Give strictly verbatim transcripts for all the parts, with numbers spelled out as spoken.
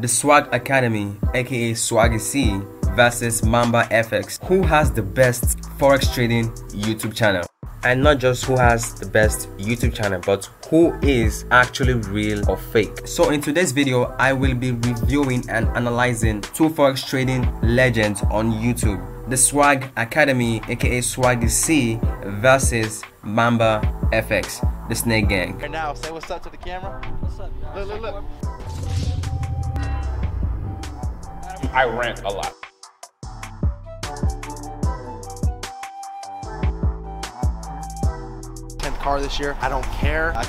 The Swag Academy, aka Swaggy C, versus Mamba F X. Who has the best forex trading YouTube channel? And not just who has the best YouTube channel, but who is actually real or fake. So in today's video, I will be reviewing and analyzing two forex trading legends on YouTube. The Swag Academy, aka Swaggy C, versus Mamba F X, the Snake Gang. And now say what's up to the camera. What's up, y'all? Look, look, look. I rant a lot. tenth car this year. I don't care. I...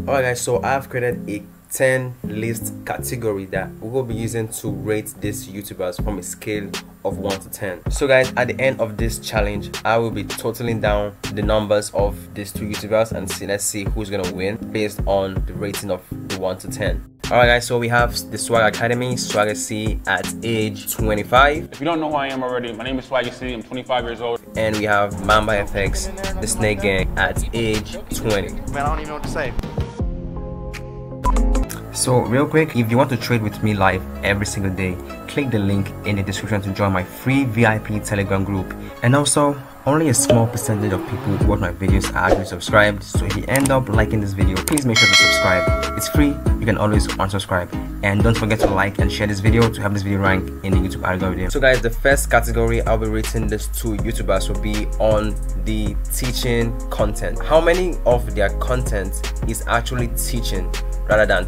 Alright guys, so I've created a ten list category that we will be using to rate these YouTubers from a scale of one to ten. So guys, at the end of this challenge, I will be totaling down the numbers of these two YouTubers and see, let's see who's gonna win based on the rating of the one to ten. Alright guys, so we have the Swag Academy, Swaggy C at age twenty-five. If you don't know who I am already, my name is Swaggy C, I'm twenty-five years old. And we have Mamba F X, the Snake Gang at age twenty. Man, I don't even know what to say. So real quick, if you want to trade with me live every single day, click the link in the description to join my free V I P Telegram group. And also, only a small percentage of people who watch my videos are actually subscribed, so if you end up liking this video, please make sure to subscribe. It's free, you can always unsubscribe. And don't forget to like and share this video to help this video rank in the YouTube algorithm. So guys, the first category I'll be rating these two YouTubers will be on the teaching content. How many of their content is actually teaching rather than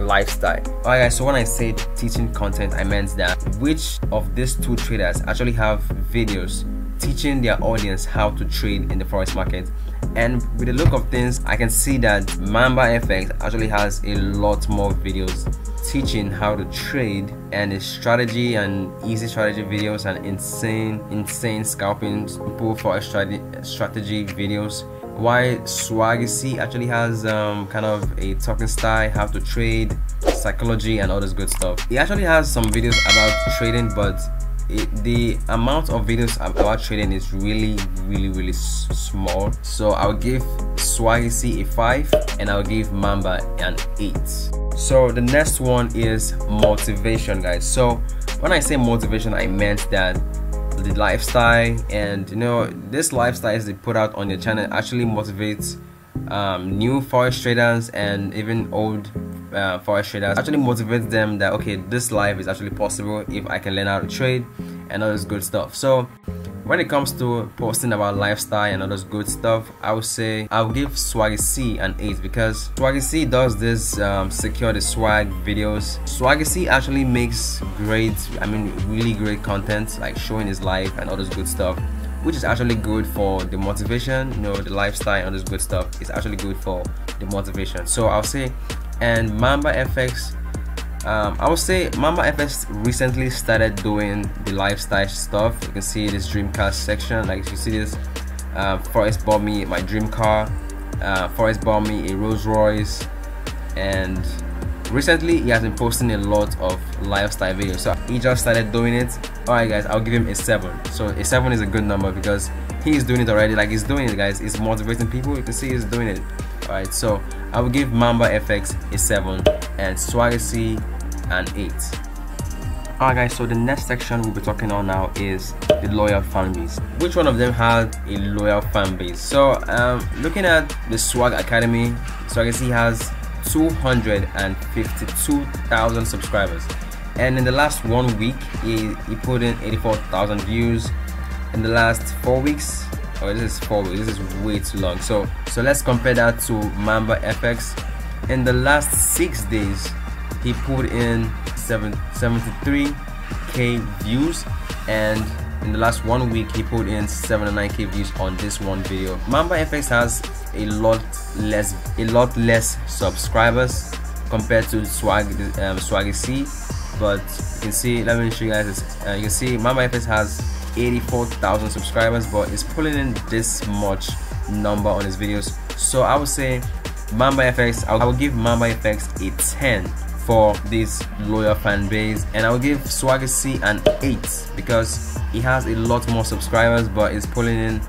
lifestyle? Alright guys, so when I said teaching content, I meant that which of these two traders actually have videos teaching their audience how to trade in the forex market. And with the look of things, I can see that Mamba F X actually has a lot more videos teaching how to trade, and his strategy and easy strategy videos and insane insane scalping pool forex strategy videos. Why Swaggy C actually has um, kind of a talking style, how to trade, psychology and all this good stuff. He actually has some videos about trading, but it, the amount of videos about trading is really really really s small. So I'll give Swaggy C a five and I'll give Mamba an eight. So the next one is motivation, guys. So when I say motivation, I meant that the lifestyle, and you know, this lifestyle is they put out on their channel actually motivates um, new forex traders and even old uh, forex traders. Actually motivates them that okay, this life is actually possible if I can learn how to trade and all this good stuff. So when it comes to posting about lifestyle and all this good stuff, I would say I'll give Swaggy C an eight because Swaggy C does this um, secure the swag videos. Swaggy C actually makes great, I mean really great content, like showing his life and all this good stuff, which is actually good for the motivation, you know, the lifestyle and all this good stuff. It's actually good for the motivation. So I'll say, and Mamba F X, Um, I would say Mamba F X recently started doing the lifestyle stuff. You can see this dream car section, like you see this uh, Forrest bought me my dream car, uh, Forrest bought me a Rolls Royce, and recently he has been posting a lot of lifestyle videos, so he just started doing it. Alright guys, I'll give him a seven. So a seven is a good number because he is doing it already, like he's doing it guys, he's motivating people, you can see he's doing it. Alright, so I will give Mamba F X a seven and Swaggy C an eight. Alright guys, so the next section we'll be talking on now is the loyal fan base. Which one of them had a loyal fan base? So um, looking at the Swag Academy, Swaggy C has two hundred fifty-two thousand subscribers, and in the last one week he, he put in eighty-four thousand views. In the last four weeks, oh, this is four weeks, this is way too long. So so let's compare that to Mamba F X. In the last six days he put in seven, seventy-three K views, and in the last one week he put in seventy-nine K views on this one video. Mamba F X has a lot less a lot less subscribers compared to Swag um, Swaggy C, but you can see, let me show you guys this. Uh, you can see Mamba F X has eighty-four thousand subscribers, but it's pulling in this much number on his videos. So I would say Mamba F X, I will give Mamba F X a ten for this loyal fan base, and I will give Swaggy C an eight because he has a lot more subscribers, but it's pulling in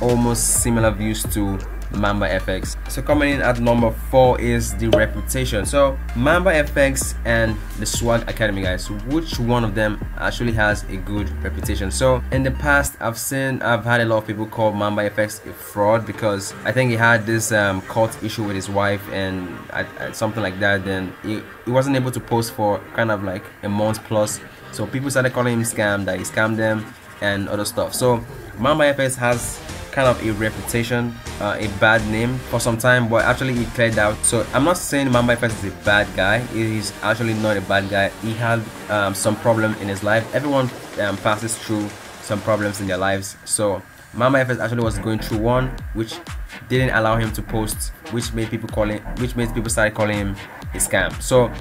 almost similar views to Mamba F X. So coming in at number four is the reputation. So Mamba F X and the Swag Academy, guys, which one of them actually has a good reputation? So in the past, I've seen I've had a lot of people call Mamba F X a fraud because I think he had this um, cult issue with his wife and I, I, something like that. Then he, he wasn't able to post for kind of like a month plus, so people started calling him scam, that he scammed them and other stuff. So Mamba F X has kind of a reputation, uh, a bad name for some time, but actually he cleared out. So I'm not saying Mamba F X is a bad guy. He is actually not a bad guy. He had um, some problem in his life. Everyone um, passes through some problems in their lives. So Mamba F X actually was going through one, which didn't allow him to post, which made people calling, which made people start calling him a scam. So,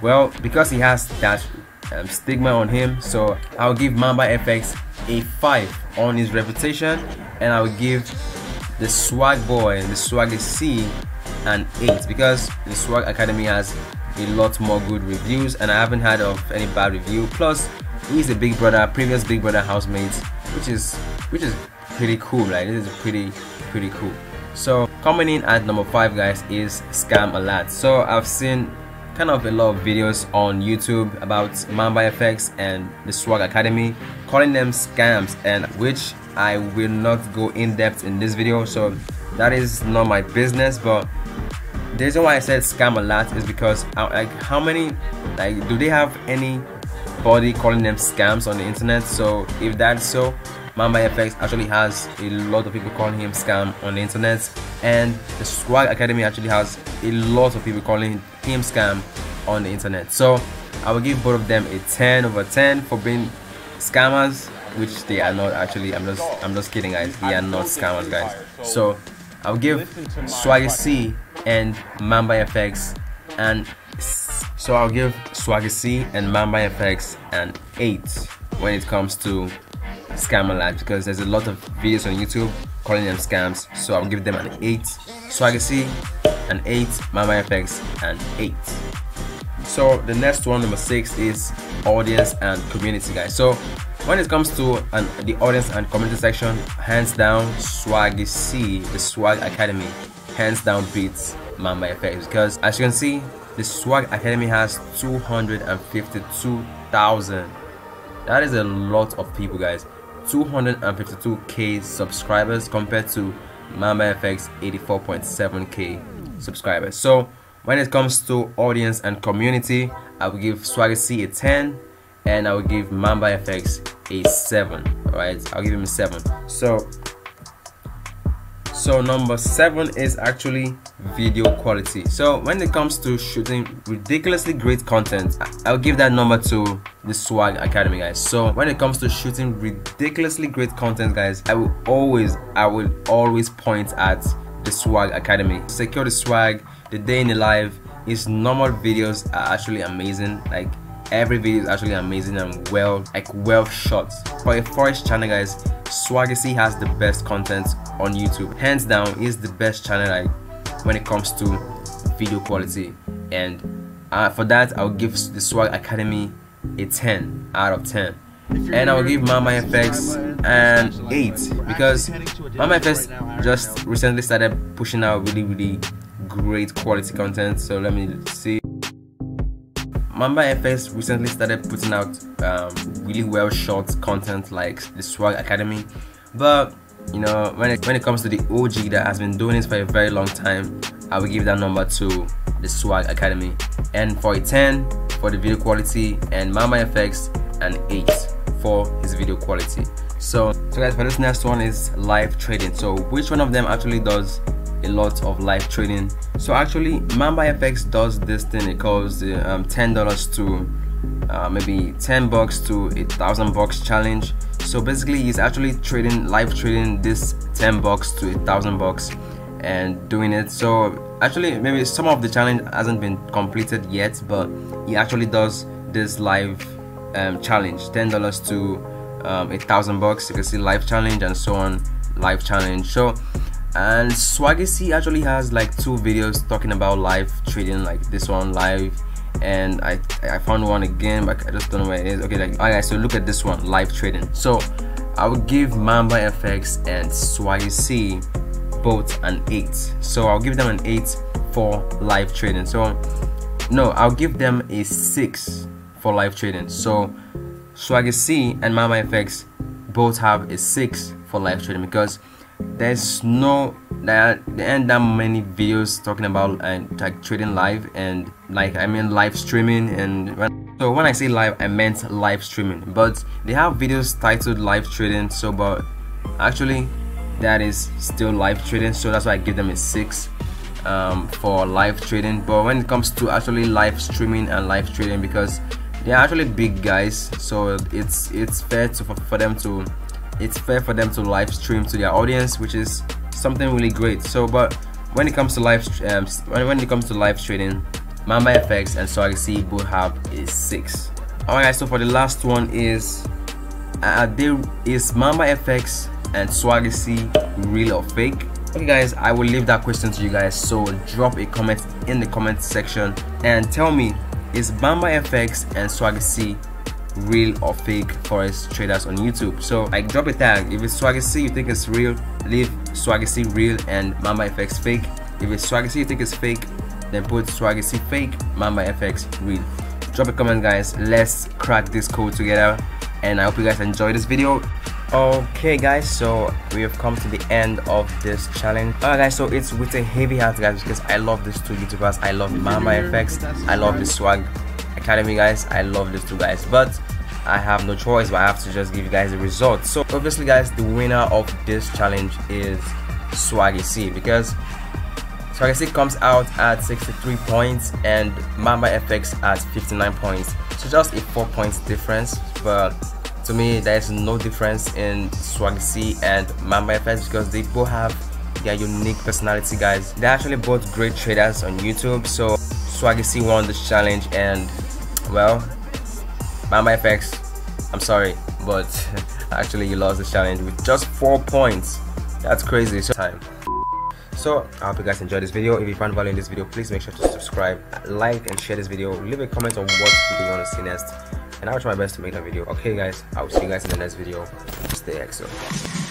well, because he has that um, stigma on him, so I'll give Mamba F X a five on his reputation, and I would give the Swag Boy, the Swaggy C, an eight because the Swag Academy has a lot more good reviews and I haven't heard of any bad review. Plus he's a Big Brother, previous Big Brother housemates, which is which is pretty cool. Like, this is pretty pretty cool. So coming in at number five, guys, is Scam Alert. So I've seen kind of a lot of videos on YouTube about Mamba F X and the Swag Academy, calling them scams, and which I will not go in depth in this video, so that is not my business. But the reason why I said scam a lot is because, like, how many, like, do they have anybody calling them scams on the internet? So if that's so, Mamba F X actually has a lot of people calling him scam on the internet, and the Swag Academy actually has a lot of people calling him scam on the internet. So I will give both of them a ten over ten for being scammers, which they are not. Actually, I'm just I'm just kidding, guys. They are not scammers, guys. So I'll give Swaggy C and Mamba F X and so I'll give Swaggy C and Mamba F X an eight when it comes to Scam Alert, because there's a lot of videos on YouTube calling them scams. So I'll give them an eight. Swaggy C an eight, Mamba F X an eight. So the next one, number six, is audience and community, guys. So when it comes to an, the audience and community section, hands down Swaggy C, the Swag Academy, hands down beats Mamba F X, because as you can see, the Swag Academy has two hundred fifty-two thousand. That is a lot of people, guys. Two hundred fifty-two K subscribers compared to Mamba F X eighty-four point seven K subscribers. So when it comes to audience and community, I will give Swaggy C a ten and I will give Mamba F X a seven. Alright, I'll give him a seven. So so number seven is actually video quality. So when it comes to shooting ridiculously great content, I'll give that number to the Swag Academy, guys. So when it comes to shooting ridiculously great content, guys, I will always I will always point at the Swag Academy. Secure the swag, the day in the life, his normal videos are actually amazing. Like, every video is actually amazing and well, like, well shot. For a forest channel, guys, Swaggy C has the best content on YouTube. Hands down, is the best channel, like, when it comes to video quality. And uh, for that, I'll give the Swag Academy a ten out of ten. And I'll give Mamba F X an eight because Mamba F X just recently started pushing out really, really great quality content. So let me see. Mamba F X recently started putting out um, really well shot content like the Swag Academy, but you know, when it, when it comes to the O G that has been doing this for a very long time, I will give that number to the Swag Academy, and for a ten for the video quality, and Mamba F X an eight for his video quality. So, so guys, for this next one is live trading. So which one of them actually does a lot of live trading? So actually Mamba F X does this thing. It calls the um, ten dollars to uh, maybe ten bucks to a thousand bucks challenge. So basically he's actually trading, live trading this ten bucks to a thousand bucks and doing it. So actually maybe some of the challenge hasn't been completed yet, but he actually does this live um, challenge, ten dollars to um, a thousand bucks. You can see live challenge and so on, live challenge. So and Swaggy C actually has like two videos talking about live trading, like this one live, and I I found one again, but I just don't know where it is. Okay, like, alright, so look at this one, live trading. So I would give Mamba F X and Swaggy C both an eight. So I'll give them an eight for live trading. So no, I'll give them a six for live trading. So Swaggy C and MamaFX both have a six for live trading because there's no there aren't that many videos talking about uh, like trading live, and like I mean live streaming. And when, so when I say live, I meant live streaming, but they have videos titled live trading. So but actually that is still live trading, so that's why I give them a six um, for live trading. But when it comes to actually live streaming and live trading, because they're actually big guys, so it's it's fair to for, for them to it's fair for them to live stream to their audience, which is something really great. So but when it comes to live um, when, when it comes to live trading, MamaFX and Swaggy C both have a six. All right, so for the last one is uh, there is MamaFX and Swaggy C real or fake? Okay guys, I will leave that question to you guys, so drop a comment in the comment section and tell me, is MamaFX and Swaggy C real or fake forex traders on YouTube? So I drop a tag. If it's Swaggy C you think it's real, leave Swaggy C real and MamaFX fake. If it's Swaggy C you think it's fake, then put Swaggy C fake, MamaFX real. Drop a comment guys, let's crack this code together, and I hope you guys enjoyed this video. Okay guys, so we have come to the end of this challenge. Alright guys, so it's with a heavy heart guys, because I love these two YouTubers. I love MamaFX, I love the Swag Academy guys, I love these two guys, but I have no choice, but I have to just give you guys the results. So obviously guys, the winner of this challenge is Swaggy C, because Swaggy C comes out at sixty-three points and MamaFX at fifty-nine points, so just a four points difference. But to me there is no difference in Swaggy C and MamaFX because they both have their unique personality guys. They're actually both great traders on YouTube. So Swaggy C won this challenge, and well, MamaFX, I'm sorry, but actually you lost this challenge with just four points. That's crazy. So time. So I hope you guys enjoyed this video. If you found value in this video, please make sure to subscribe, like, and share this video. Leave a comment on what video you want to see next, and I'll try my best to make that video. Okay guys, I'll see you guys in the next video. Stay X O.